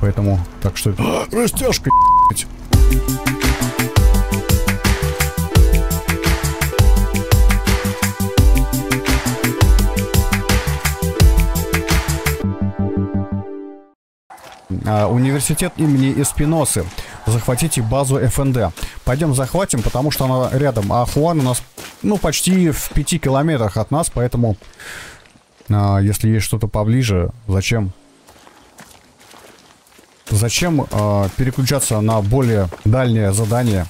поэтому... Так что... Растяжка, ебать! Университет имени Эспиносы. Захватите базу ФНД. Пойдем захватим, потому что она рядом. А Хуан у нас, ну, почти в 5 километрах от нас, поэтому... если есть что-то поближе, зачем... Зачем переключаться на более дальнее задание,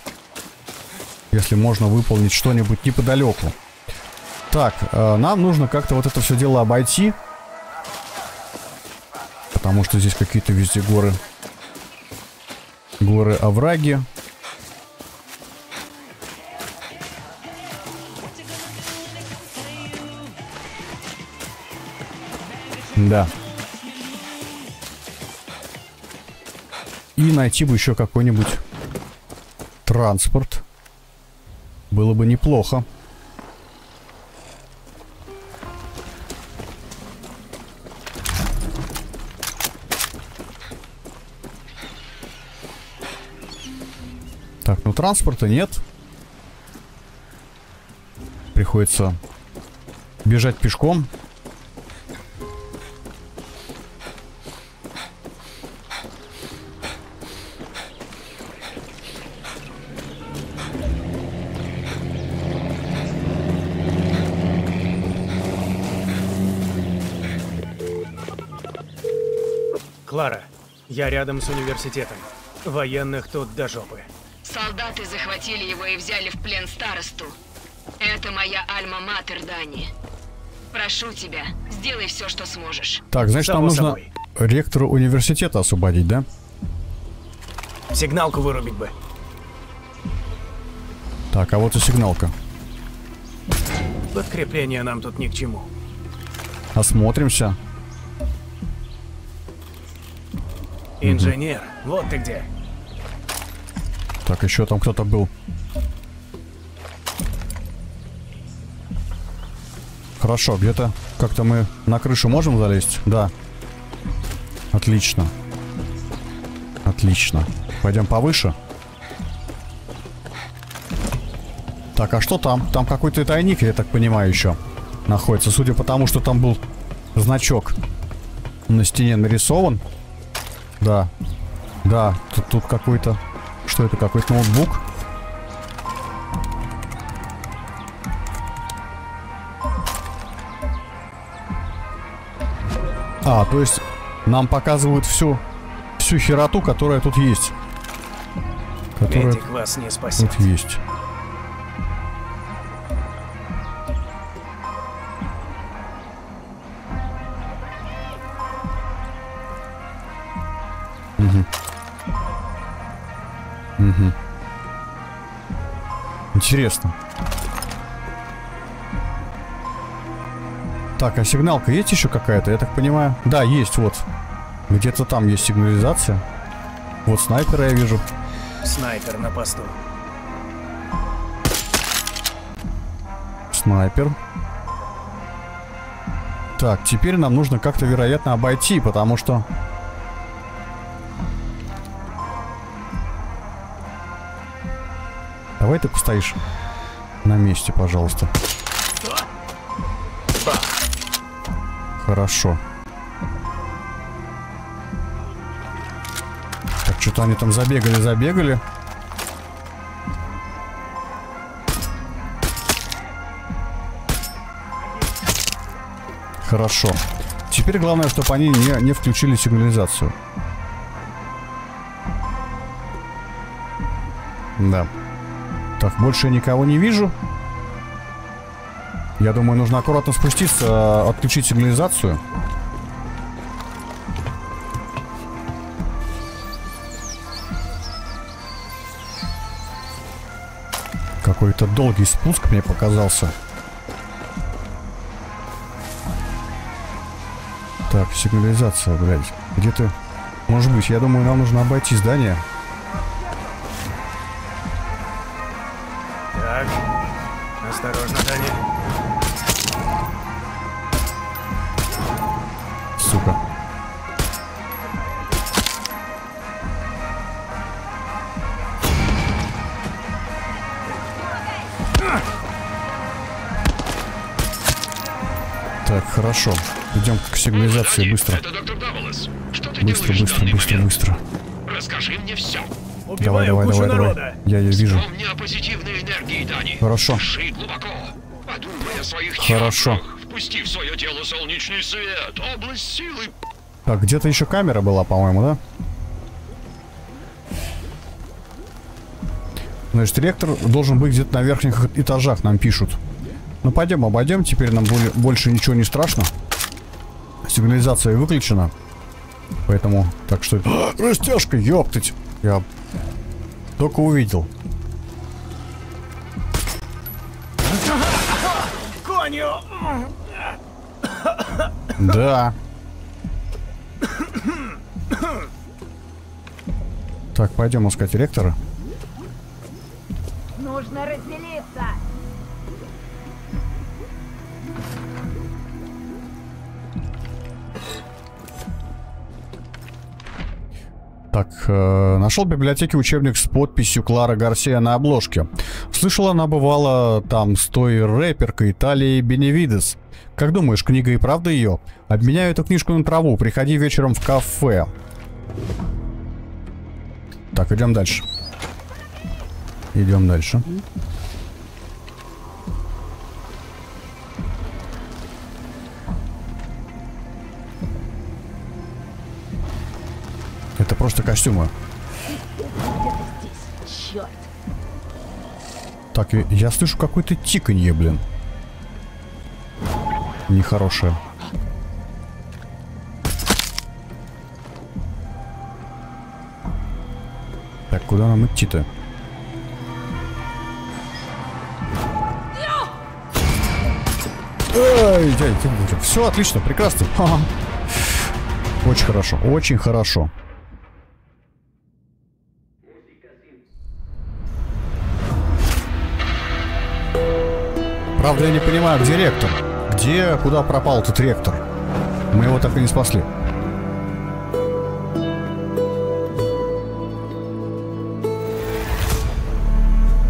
если можно выполнить что-нибудь неподалеку? Так, нам нужно как-то вот это все дело обойти. Потому что здесь какие-то везде горы. Горы, овраги. Да. И найти бы еще какой-нибудь транспорт. Было бы неплохо. Так, ну транспорта нет. Приходится бежать пешком. Клара, я рядом с университетом. Военных тут до жопы. Солдаты захватили его и взяли в плен старосту. Это моя альма-матер, Дани. Прошу тебя, сделай все, что сможешь. Так, значит, нам нужно ректора университета освободить, да? Сигналку вырубить бы. Так, а вот и сигналка. Подкрепление нам тут ни к чему. Осмотримся. Инженер, вот ты где. Так, еще там кто-то был. Хорошо, где-то как-то мы на крышу можем залезть? Да. Отлично. Отлично. Пойдем повыше. Так, а что там? Там какой-то тайник, я так понимаю, еще находится. Судя по тому, что там был значок на стене нарисован. Да, да, тут какой-то... Что это, какой-то ноутбук? А, то есть нам показывают всю хероту, которая тут есть. Которая вас не спасет. Тут есть. Угу. Интересно. Так, а сигналка есть еще какая-то? Я так понимаю. Да, есть, вот. Где-то там есть сигнализация. Вот снайпера я вижу. Снайпер на посту. Снайпер. Так, теперь нам нужно как-то, вероятно, обойти, потому что... Давай ты постоишь на месте, пожалуйста. Хорошо. Так, что-то они там забегали. Хорошо. Теперь главное, чтобы они не включили сигнализацию. Да. Так, больше я никого не вижу. Я думаю, нужно аккуратно спуститься, отключить сигнализацию. Какой-то долгий спуск мне показался. Так, сигнализация, блядь. Где ты? Может быть, я думаю, нам нужно обойти здание. Осторожно, Даня. Сука. Хорошо. Идем к сигнализации быстро. Это доктор Доволос. Что ты быстро, делаешь быстро, быстро, момент? Быстро. Расскажи мне все. Давай, убиваю давай, давай, давай. Я ее вижу. Вспомни о позитивной энергии, Дани. Хорошо. Дыши глубоко. Подумай о своих хорошо. Чувствах. Впусти в свое тело солнечный свет. Область силы. Так, где-то еще камера была, по-моему, да? Значит, ректор должен быть где-то на верхних этажах, нам пишут. Ну, пойдем, обойдем. Теперь нам больше ничего не страшно. Сигнализация выключена. Поэтому, так что... Растяжка, ёптыть! Я только увидел. Коню! Да. Так, пойдем искать ректора. Нужно разделиться. Так, нашел в библиотеке учебник с подписью Клара Гарсия на обложке. Слышала, она бывала там с той рэперкой Италии Беневидес. Как думаешь, книга и правда ее? Обменяю эту книжку на траву. Приходи вечером в кафе. Так, идем дальше. Идем дальше. Это просто костюмы. Так, я слышу какое-то тиканье, блин. Нехорошее. Так, куда нам идти-то? Эй, все отлично, прекрасно. Очень хорошо, очень хорошо. Правда, я не понимаю, где ректор? Где, куда пропал этот ректор? Мы его так и не спасли.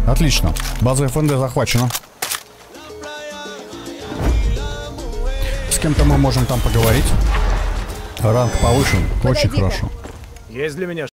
Отлично. База ФНД захвачена. С кем-то мы можем там поговорить. Ранг повышен. Очень хорошо. Есть для меня